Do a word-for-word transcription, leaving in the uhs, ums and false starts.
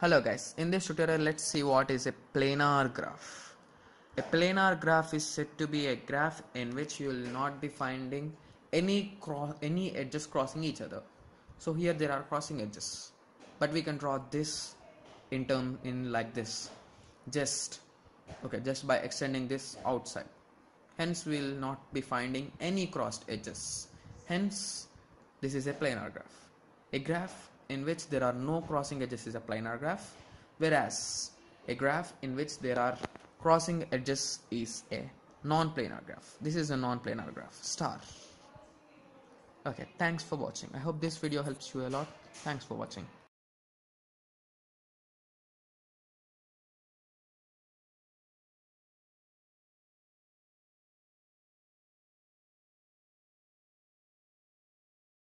Hello guys, in this tutorial let's see what is a planar graph. A planar graph is said to be a graph in which you will not be finding any cross any edges crossing each other. So here there are crossing edges, but we can draw this in term in like this, just okay just by extending this outside. Hence we will not be finding any crossed edges. Hence this is a planar graph. A graph in which there are no crossing edges is a planar graph, whereas a graph in which there are crossing edges is a non-planar graph. This is a non-planar graph. Star. Okay, thanks for watching. I hope this video helps you a lot. Thanks for watching.